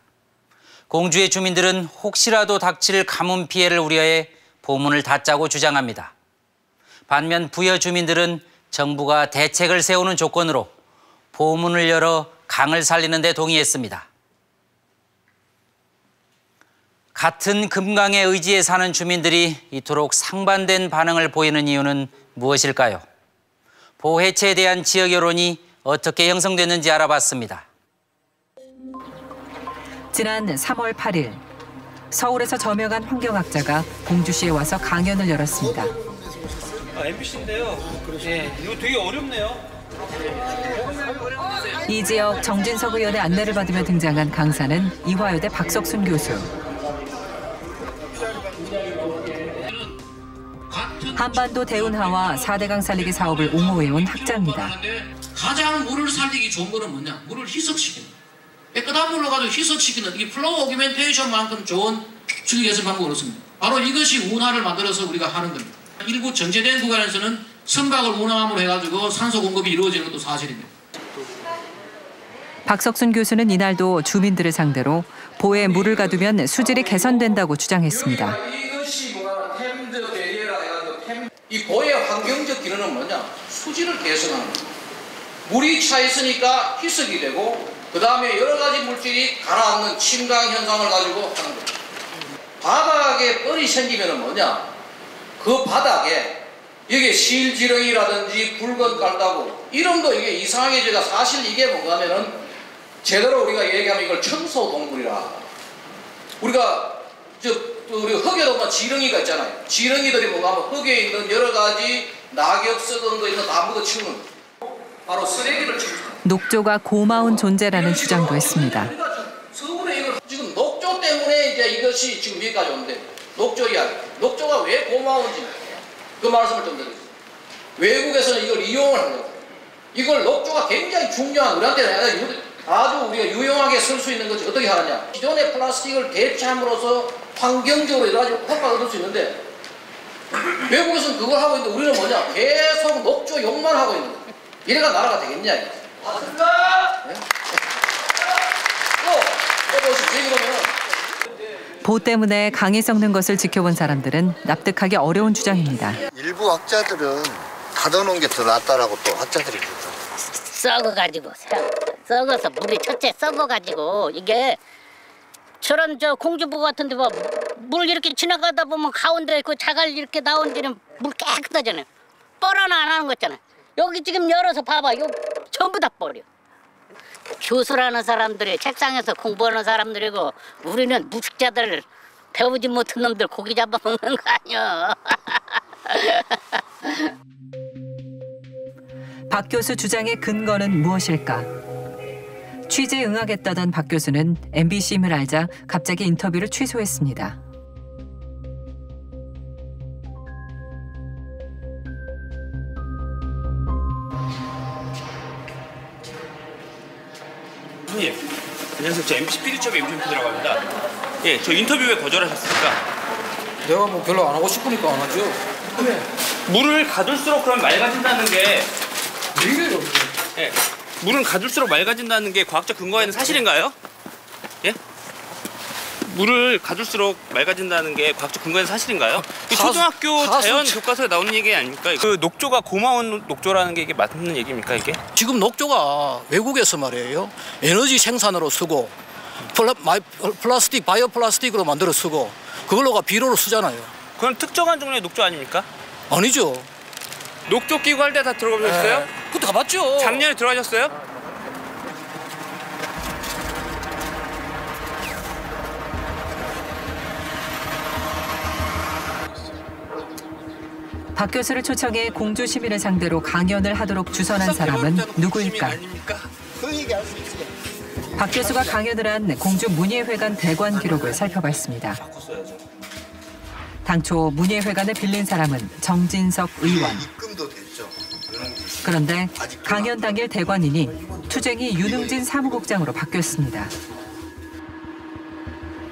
공주의 주민들은 혹시라도 닥칠 가뭄 피해를 우려해 보문을 닫자고 주장합니다. 반면 부여 주민들은 정부가 대책을 세우는 조건으로 보문을 열어 강을 살리는 데 동의했습니다. 같은 금강에 의지해 사는 주민들이 이토록 상반된 반응을 보이는 이유는 무엇일까요? 보 해체에 대한 지역 여론이 어떻게 형성됐는지 알아봤습니다. 지난 삼월 팔일, 서울에서 저명한 환경학자가 공주시에 와서 강연을 열었습니다. 아, 엠비씨인데요. 네, 이거 되게 어렵네요. 이 지역 정진석 의원의 안내를 받으며 등장한 강사는 이화여대 박석순 교수. 한반도 대운하와 사대강 살리기 사업을 옹호해온 학자입니다. 가장 물을 살리기 좋은 거는 뭐냐? 물을 희석시키는. 깨끗한 물로 가지고 희석시키는 이 플로우 오기멘테이션만큼 좋은 주기예술 방법이 없습니다. 바로 이것이 운하를 만들어서 우리가 하는 겁니다. 일부 정제된 구간에서는 선박을 운항함으로 해가지고 산소 공급이 이루어지는 것도 사실입니다. 박석순 교수는 이날도 주민들을 상대로 보에 물을 가두면 수질이 개선된다고 주장했습니다. 이 보의 환경적 기능은 뭐냐? 수질을 개선하는 거예요. 물이 차 있으니까 희석이 되고 그 다음에 여러 가지 물질이 가라앉는 침강 현상을 가지고 하는 거예요. 바닥에 뻘이 생기면 뭐냐? 그 바닥에 이게 실지렁이라든지 붉은 깔다구 이런 거 이게 이상하게 제가 사실 이게 뭔가 하면은 제대로 우리가 얘기하면 이걸 청소동물이라 우리가 저 우리 흙에도 막 지렁이가 있잖아요. 지렁이들이 뭔가 흙에 있는 여러 가지 낙엽 썩은 거 있는 다 묻어치우는 바로 쓰레기를 치우는. 녹조가 고마운 존재라는 주장도 했습니다. 서울에 이걸 지금 녹조 때문에 이제 이것이 지금 여기까지 온대. 녹조 이야기. 녹조가 왜 고마운지 그 말씀을 좀 드리겠습니다. 외국에서는 이걸 이용을 하는 거예요. 이걸 녹조가 굉장히 중요한 우리한테는 아주 우리가 유용하게 쓸 수 있는 거지 어떻게 하느냐. 기존의 플라스틱을 대체함으로써 환경적으로 여러 가지 효과를 얻을 수 있는데 외국에서는 그걸 하고 있는데 우리는 뭐냐? 계속 녹조 욕만 하고 있는 거예요. 이래가 나라가 되겠냐? 이게. 맞습니다. 네? 보 때문에 강이 썩는 것을 지켜본 사람들은 납득하기 어려운 주장입니다. 일부 학자들은 가둬놓은 게 더 낫다라고 또 학자들이 그러죠. 썩어가지고, 썩어서 물이 첫째 썩어가지고 이게 저런 저 공주보 같은 데 봐 물 이렇게 지나가다 보면 가운데 그 자갈 이렇게 나온 데는 물 깨끗하잖아요. 뻘 하나 안 하는 거잖아요. 여기 지금 열어서 봐봐. 요 전부 다 뻘이요. 교수라는 사람들이 책상에서 공부하는 사람들이고 우리는 무식자들 배우지 못한 놈들 고기 잡아먹는 거 아니야. 박 교수 주장의 근거는 무엇일까? 취재에 응하겠다던 박 교수는 엠비씨임을 알자 갑자기 인터뷰를 취소했습니다. 형님, 안녕하세요. 저 엠비씨 피디첩의 임준표라고 합니다. 예, 저 인터뷰 왜 거절하셨습니까? 내가 뭐 별로 안 하고 싶으니까 안 하죠. 그래. 물을 가둘수록 그럼 맑아진다는 게 얘기해요. 예, 물은 가둘수록 맑아진다는 게 과학적 근거에는 사실인가요? 예? 물을 가둘수록 맑아진다는 게 과학적 근거에는 사실인가요? 그 초등학교 가수, 자연 가수... 교과서에 나오는 얘기 아닙니까? 이거? 그 녹조가 고마운 녹조라는 게 이게 맞는 얘기입니까 이게? 지금 녹조가 외국에서 말이에요. 에너지 생산으로 쓰고 플라, 마이, 플라스틱, 바이오 플라스틱으로 만들어 쓰고 그걸로가 비료로 쓰잖아요. 그건 특정한 종류의 녹조 아닙니까? 아니죠. 녹조 끼고 할 때 다 들어가셨어요? 그것도 가봤죠. 작년에 들어가셨어요? 박 교수를 초청해 공주 시민을 상대로 강연을 하도록 주선한 사람은 누구일까? 박 교수가 강연을 한 공주 문예회관 대관 기록을 살펴봤습니다. 당초 문예회관을 빌린 사람은 정진석 의원. 그런데 강연 당일 대관인이 투쟁이 윤흥진 사무국장으로 바뀌었습니다.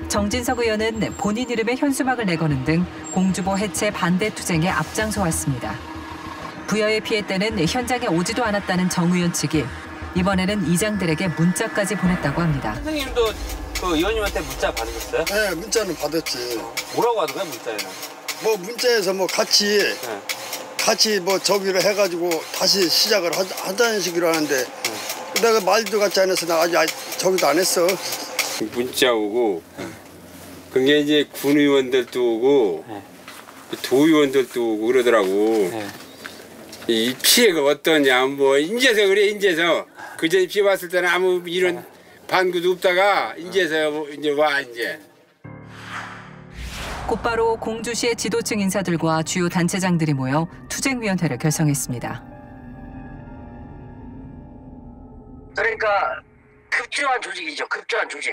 정진석 의원은 본인 이름에 현수막을 내거는 등 공주보 해체 반대 투쟁에 앞장서 왔습니다. 부여의 피해 때는 현장에 오지도 않았다는 정 의원 측이 이번에는 이장들에게 문자까지 보냈다고 합니다. 선생님도 그 의원님한테 문자 받으셨어요? 네, 문자는 받았지. 뭐라고 하던가요, 문자에는? 뭐 문자에서 뭐 같이 네. 같이 뭐 저기를 해가지고 다시 시작을 하자는 식으로 하는데 네. 내가 말도 같이 안 해서 나 아직 저기도 안 했어. 문자 오고. 네. 그게 이제 군 의원들도 오고 네. 도 의원들도 오고 그러더라고. 네. 이 피해가 어떠냐 뭐 인제서 그래 인제서 그전에 피해 봤을 때는 아무 이런 네. 반구도 없다가 인제서 뭐 이제 와 이제. 곧바로 공주시의 지도층 인사들과 주요 단체장들이 모여 투쟁위원회를 결성했습니다. 그러니까 급조한 조직이죠. 급조한 조직.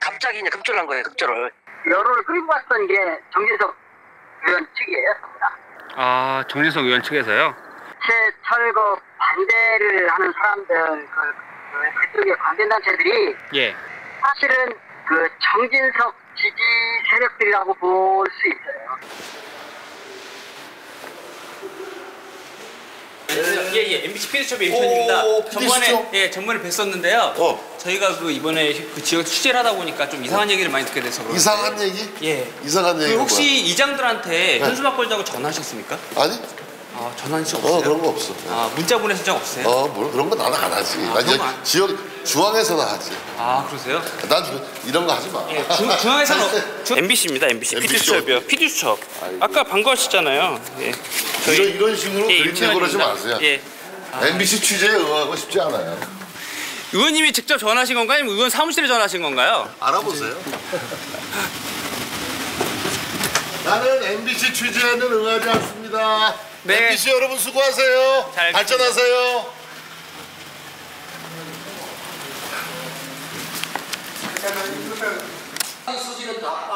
갑자기 이제 급조를 한 거예요. 급조를. 여론을 끌고 왔던 게 정진석 의원 측이었습니다. 아, 정진석 의원 측에서요? 철거 반대를 하는 사람들, 그, 그, 그쪽에 관계단체들이 예. 사실은 그 정진석 지지 세력들이라고 볼 수 있어요. 예예, 예. 엠비씨 피디첩의 임천입니다. 전번에 예, 전번에 뵀었는데요. 어. 저희가 그 이번에 그 지역 취재를 하다 보니까 좀 이상한 어. 얘기를 많이 듣게 돼서 그런데. 이상한 얘기? 예. 이상한 얘기. 그 혹시 뭐야? 이장들한테 현수막 걸자고 전화하셨습니까? 아니. 아, 전화하신 적 없어요? 어, 그런 거 없어. 아, 문자 보내신 적 없어요? 어, 뭐 그런 거 나는 안 하지. 아, 나 이제 안... 지역 중앙에서나 하지. 아, 그러세요? 난 이런 거 하지 마. 예, 중, 중앙에서는 어, 중... 엠비씨입니다, 엠비씨. 피디첩이요. 피디첩. 아까 반가우셨잖아요. 예. 저희... 이런, 이런 식으로 예, 그림내고 그러지 마세요. 예. 아... 엠비씨 취재에 응하고 싶지 않아요. 의원님이 직접 전화하신 건가요? 아니면 의원 사무실에 전화하신 건가요? 알아보세요. 나는 엠비씨 취재에는 응하지 않습니다. 네. 엠비씨 여러분 수고하세요. 잘 발전하세요.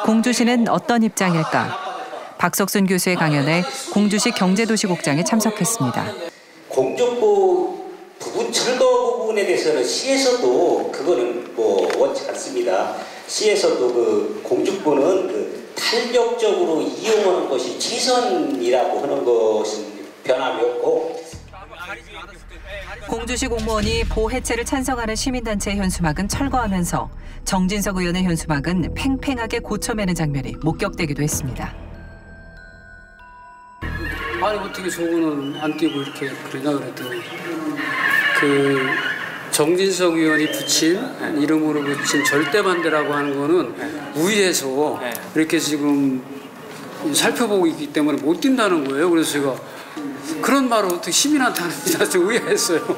공주시는 어떤 입장일까? 박석순 교수의 강연에 공주시 경제도시국장이 참석했습니다. 공주보 부분 철거 부분에 대해서는 시에서도 그거는 뭐 원치 않습니다. 시에서도 그 공주보는 그 탄력적으로 이용하는 것이 최선이라고 하는 것은 변함이 없고. 공주시 공무원이 보 해체를 찬성하는 시민단체의 현수막은 철거하면서 정진석 의원의 현수막은 팽팽하게 고쳐매는 장면이 목격되기도 했습니다. 아니 어떻게 저거는 안 띄고 이렇게 그러나 그랬더니 그 정진석 의원이 붙인 네. 이름으로 붙인 절대 반대라고 하는 거는 네. 우위에서 네. 이렇게 지금 살펴보고 있기 때문에 못 뛴다는 거예요. 그래서 제가 그런 말을 어떻게 시민한테 하는지 아주 의아했어요.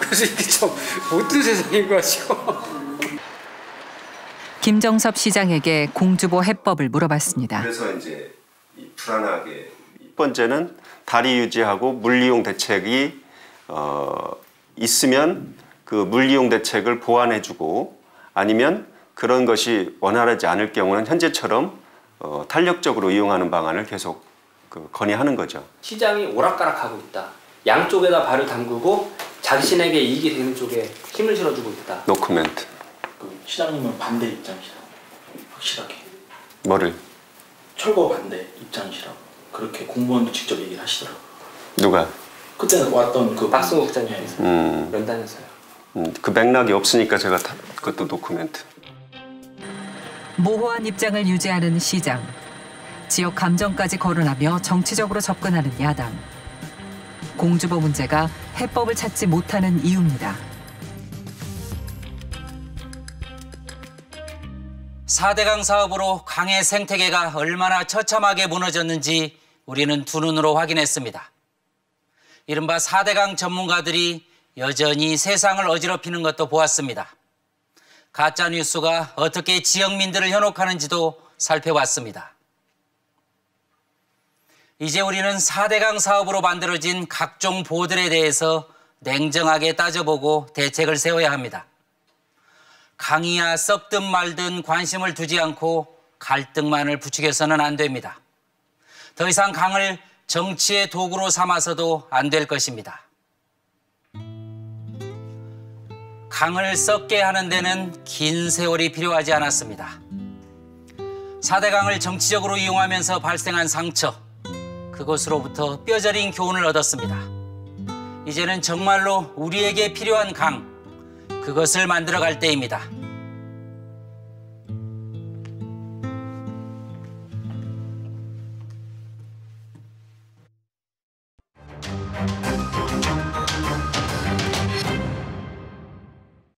그래서 이게 참 못 뛴 세상인 것 같아요. 김정섭 시장에게 공주보 해법을 물어봤습니다. 그래서 이제 이 불안하게 첫 번째는 다리 유지하고 물 이용 대책이 어. 있으면 그 물이용 대책을 보완해주고 아니면 그런 것이 원활하지 않을 경우는 현재처럼 어, 탄력적으로 이용하는 방안을 계속 그 건의하는 거죠. 시장이 오락가락하고 있다. 양쪽에다 발을 담그고 자신에게 이익이 되는 쪽에 힘을 실어주고 있다. 노 코멘트. 그 시장님은 반대 입장이시라고. 확실하게. 뭐를? 철거 반대 입장이시라고. 그렇게 공무원도 직접 얘기를 하시더라고요. 누가? 그때 왔던 그 박승욱 국장님께서 음. 면담에서요. 음, 그 맥락이 없으니까 제가 다, 그것도 노코멘트. 모호한 입장을 유지하는 시장. 지역 감정까지 거론하며 정치적으로 접근하는 야당. 공주보 문제가 해법을 찾지 못하는 이유입니다. 사대강 사업으로 강의 생태계가 얼마나 처참하게 무너졌는지 우리는 두 눈으로 확인했습니다. 이른바 사대강 전문가들이 여전히 세상을 어지럽히는 것도 보았습니다. 가짜뉴스가 어떻게 지역민들을 현혹하는지도 살펴봤습니다. 이제 우리는 사대강 사업으로 만들어진 각종 보들에 대해서 냉정하게 따져보고 대책을 세워야 합니다. 강의야 썩든 말든 관심을 두지 않고 갈등만을 부추겨서는 안 됩니다. 더 이상 강을 정치의 도구로 삼아서도 안 될 것입니다. 강을 썩게 하는 데는 긴 세월이 필요하지 않았습니다. 사대강을 정치적으로 이용하면서 발생한 상처, 그것으로부터 뼈저린 교훈을 얻었습니다. 이제는 정말로 우리에게 필요한 강, 그것을 만들어갈 때입니다.